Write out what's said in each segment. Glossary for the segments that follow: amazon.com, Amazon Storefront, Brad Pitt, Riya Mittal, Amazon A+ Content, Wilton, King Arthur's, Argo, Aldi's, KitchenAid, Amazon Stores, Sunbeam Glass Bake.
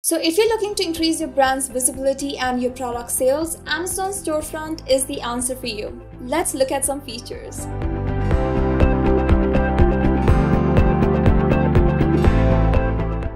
So if you're looking to increase your brand's visibility and your product sales, Amazon Storefront is the answer for you. Let's look at some features.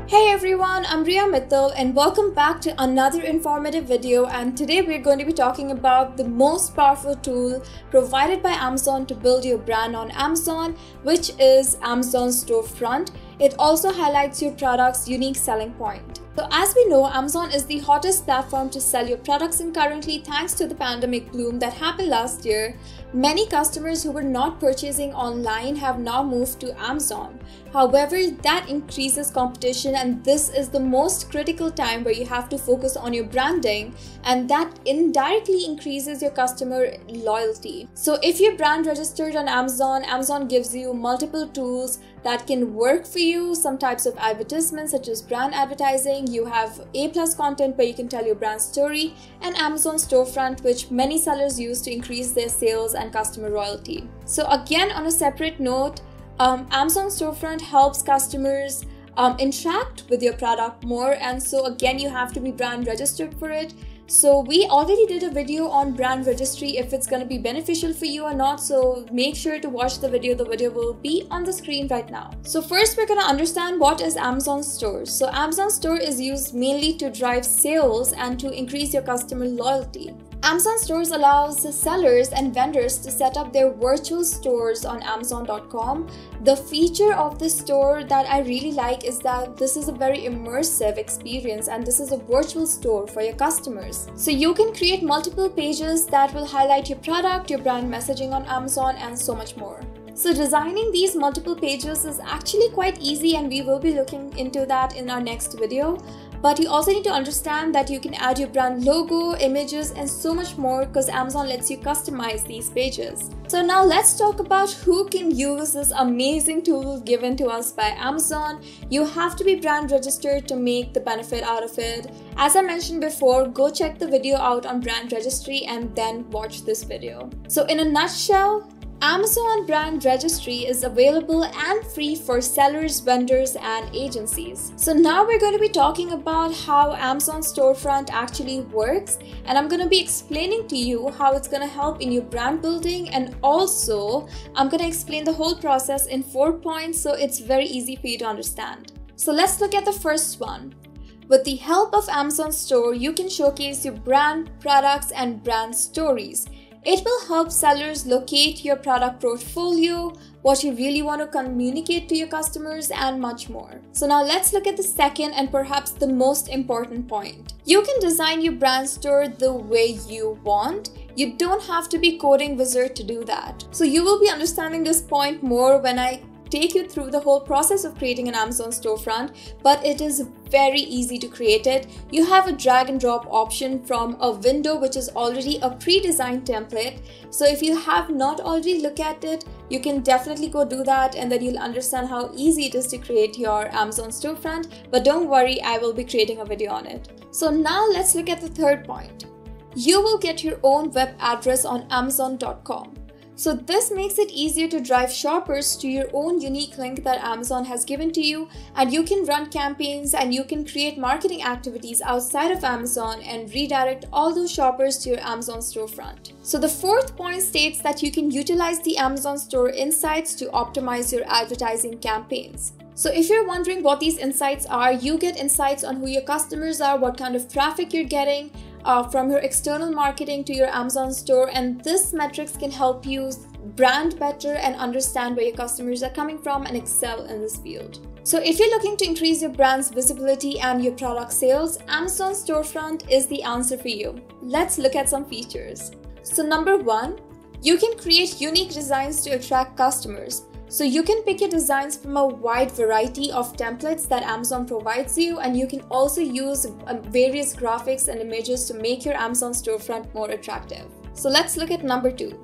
Hey everyone, I'm Riya Mittal and welcome back to another informative video, and today we're going to be talking about the most powerful tool provided by Amazon to build your brand on Amazon, which is Amazon Storefront. It also highlights your product's unique selling point. So as we know, Amazon is the hottest platform to sell your products, and currently, thanks to the pandemic bloom that happened last year, many customers who were not purchasing online have now moved to Amazon. However, that increases competition, and this is the most critical time where you have to focus on your branding, and that indirectly increases your customer loyalty. So if your brand registered on Amazon, Amazon gives you multiple tools that can work for you. Some types of advertisements such as brand advertising, you have A+ Content where you can tell your brand story, and Amazon Storefront, which many sellers use to increase their sales and customer loyalty. So again, on a separate note, Amazon Storefront helps customers interact with your product more, and so again you have to be brand registered for it. So we already did a video on brand registry, if it's going to be beneficial for you or not, so make sure to watch the video. The video will be on the screen right now. So first we're going to understand what is Amazon Store. So Amazon Store is used mainly to drive sales and to increase your customer loyalty. Amazon Stores allows sellers and vendors to set up their virtual stores on amazon.com. The feature of this store that I really like is that this is a very immersive experience, and this is a virtual store for your customers. So you can create multiple pages that will highlight your product, your brand messaging on Amazon, and so much more. So designing these multiple pages is actually quite easy, and we will be looking into that in our next video. But you also need to understand that you can add your brand logo, images, and so much more, because Amazon lets you customize these pages. So now let's talk about who can use this amazing tool given to us by Amazon. You have to be brand registered to make the benefit out of it. As I mentioned before, go check the video out on brand registry and then watch this video. So in a nutshell, Amazon Brand Registry is available and free for sellers, vendors, and agencies. So now we're going to be talking about how Amazon Storefront actually works, and I'm going to be explaining to you how it's going to help in your brand building, and also I'm going to explain the whole process in 4 points, so it's very easy for you to understand. So let's look at the first one. With the help of Amazon Store, you can showcase your brand, products, and brand stories. It will help sellers locate your product portfolio, what you really want to communicate to your customers, and much more. So now let's look at the second and perhaps the most important point. You can design your brand store the way you want. You don't have to be coding wizard to do that. So you will be understanding this point more when I take you through the whole process of creating an Amazon storefront, but it is very easy to create it. You have a drag and drop option from a window which is already a pre-designed template. So if you have not already looked at it, you can definitely go do that, and then you'll understand how easy it is to create your Amazon storefront. But don't worry, I will be creating a video on it. So now let's look at the third point. You will get your own web address on amazon.com. So this makes it easier to drive shoppers to your own unique link that Amazon has given to you, and you can run campaigns and you can create marketing activities outside of Amazon and redirect all those shoppers to your Amazon storefront. So the fourth point states that you can utilize the Amazon Store insights to optimize your advertising campaigns. So if you're wondering what these insights are, you get insights on who your customers are, what kind of traffic you're getting, from your external marketing to your Amazon store, and this metrics can help you brand better and understand where your customers are coming from and excel in this field. So if you're looking to increase your brand's visibility and your product sales, Amazon Storefront is the answer for you. Let's look at some features. So number 1, you can create unique designs to attract customers. So you can pick your designs from a wide variety of templates that Amazon provides you, and you can also use various graphics and images to make your Amazon storefront more attractive. So let's look at number 2.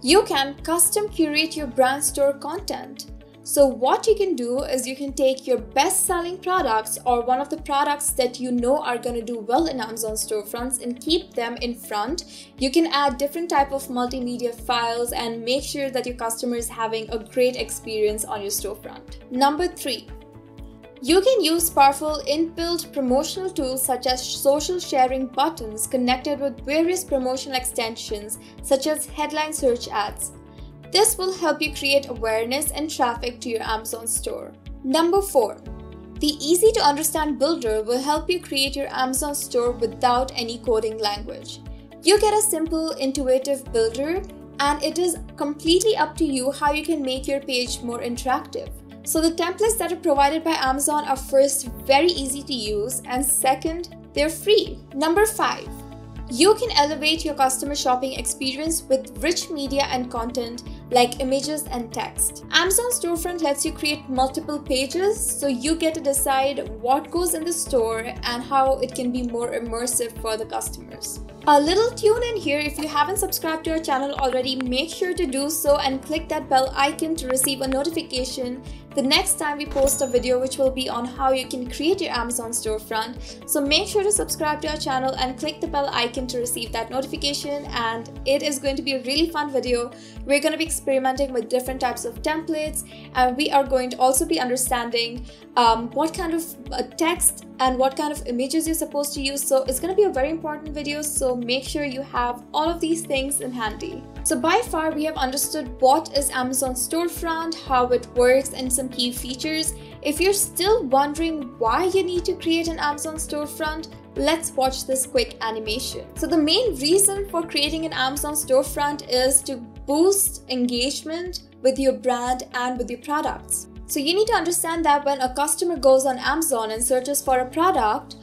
You can custom curate your brand store content. So what you can do is you can take your best-selling products or one of the products that you know are going to do well in Amazon storefronts and keep them in front. You can add different type of multimedia files and make sure that your customer is having a great experience on your storefront. Number 3, You can use powerful inbuilt promotional tools such as social sharing buttons connected with various promotional extensions such as headline search ads. This will help you create awareness and traffic to your Amazon store. Number 4. The easy-to-understand builder will help you create your Amazon store without any coding language. You get a simple, intuitive builder, and it is completely up to you how you can make your page more interactive. So the templates that are provided by Amazon are first, very easy to use, and second, they're free. Number 5. You can elevate your customer shopping experience with rich media and content like images and text. Amazon Storefront lets you create multiple pages, so you get to decide what goes in the store and how it can be more immersive for the customers. A little tune in here, if you haven't subscribed to our channel already, make sure to do so and click that bell icon to receive a notification the next time we post a video, which will be on how you can create your Amazon storefront. So make sure to subscribe to our channel and click the bell icon to receive that notification, and it is going to be a really fun video. We're going to be experimenting with different types of templates, and we are going to also be understanding what kind of text and what kind of images you're supposed to use. So it's going to be a very important video, so make sure you have all of these things in handy. So by far we have understood what is Amazon Storefront, how it works, and some key features. If you're still wondering why you need to create an Amazon Storefront, let's watch this quick animation. So the main reason for creating an Amazon Storefront is to boost engagement with your brand and with your products. So you need to understand that when a customer goes on Amazon and searches for a product,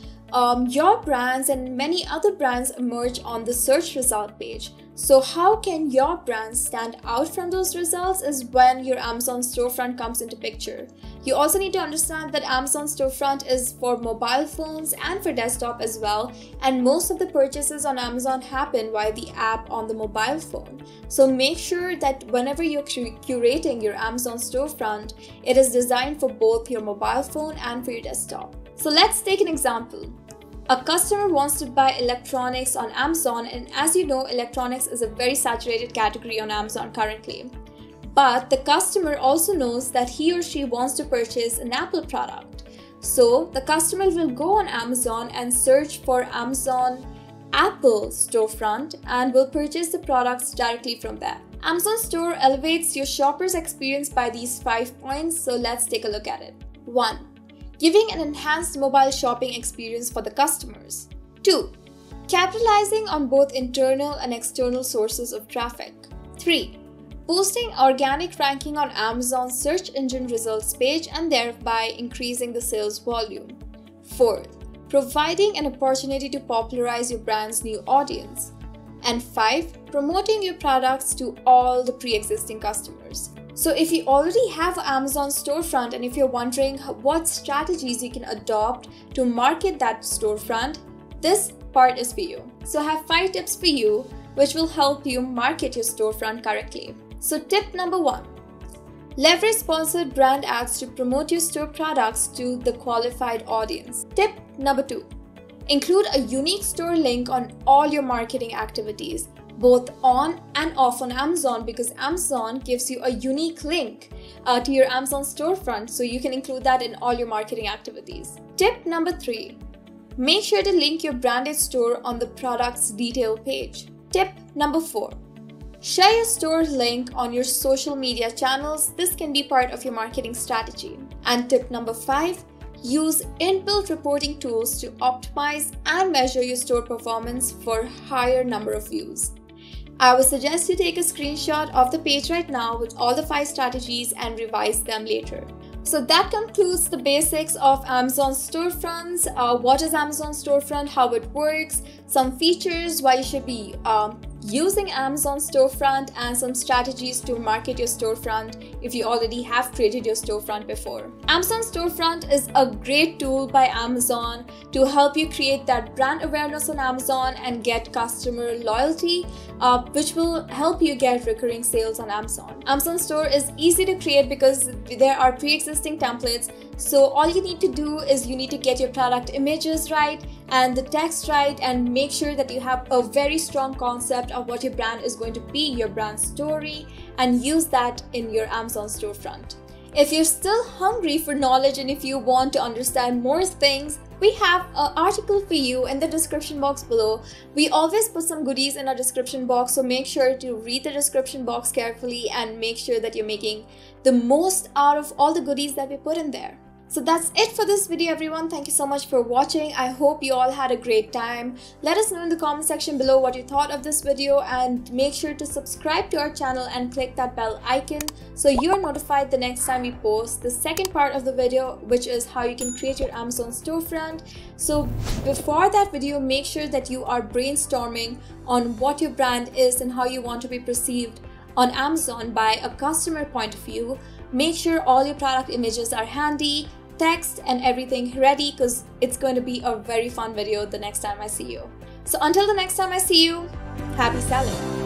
your brands and many other brands emerge on the search result page. So how can your brand stand out from those results is when your Amazon storefront comes into picture. You also need to understand that Amazon storefront is for mobile phones and for desktop as well, and most of the purchases on Amazon happen via the app on the mobile phone. So make sure that whenever you're curating your Amazon storefront, it is designed for both your mobile phone and for your desktop. So let's take an example. A customer wants to buy electronics on Amazon, and as you know, electronics is a very saturated category on Amazon currently. But the customer also knows that he or she wants to purchase an Apple product. So the customer will go on Amazon and search for Amazon Apple storefront and will purchase the products directly from there. Amazon Store elevates your shopper's experience by these 5 points, so let's take a look at it. 1. Giving an enhanced mobile shopping experience for the customers. 2. Capitalizing on both internal and external sources of traffic. 3. Boosting organic ranking on Amazon's search engine results page and thereby increasing the sales volume. 4. Providing an opportunity to popularize your brand's new audience. And 5. Promoting your products to all the pre-existing customers. So if you already have an Amazon storefront and if you're wondering what strategies you can adopt to market that storefront, this part is for you. So I have 5 tips for you which will help you market your storefront correctly. So tip number 1. Leverage sponsored brand ads to promote your store products to the qualified audience. Tip number 2. Include a unique store link on all your marketing activities, both on and off on Amazon, because Amazon gives you a unique link to your Amazon storefront, so you can include that in all your marketing activities. Tip number 3. Make sure to link your branded store on the product's detail page. Tip number 4. Share your store link on your social media channels. This can be part of your marketing strategy. And tip number 5. Use inbuilt reporting tools to optimize and measure your store performance for higher number of views. I would suggest you take a screenshot of the page right now with all the 5 strategies and revise them later. So that concludes the basics of Amazon storefronts, what is Amazon storefront, how it works, some features, why you should be using Amazon storefront, and some strategies to market your storefront if you already have created your storefront before. Amazon storefront is a great tool by Amazon to help you create that brand awareness on Amazon and get customer loyalty, which will help you get recurring sales on Amazon. Amazon store is easy to create because there are pre-existing templates, so all you need to do is you need to get your product images right and the text right, and make sure that you have a very strong concept of what your brand is going to be, your brand story, and use that in your Amazon storefront. If you're still hungry for knowledge and if you want to understand more things, we have an article for you in the description box below. We always put some goodies in our description box, so make sure to read the description box carefully and make sure that you're making the most out of all the goodies that we put in there. So that's it for this video, everyone. Thank you so much for watching. I hope you all had a great time. Let us know in the comment section below what you thought of this video, and make sure to subscribe to our channel and click that bell icon so you're notified the next time we post the second part of the video, which is how you can create your Amazon storefront. So before that video, make sure that you are brainstorming on what your brand is and how you want to be perceived on Amazon by a customer point of view. Make sure all your product images are handy, text and everything ready, because it's going to be a very fun video the next time I see you. So until the next time I see you, happy selling!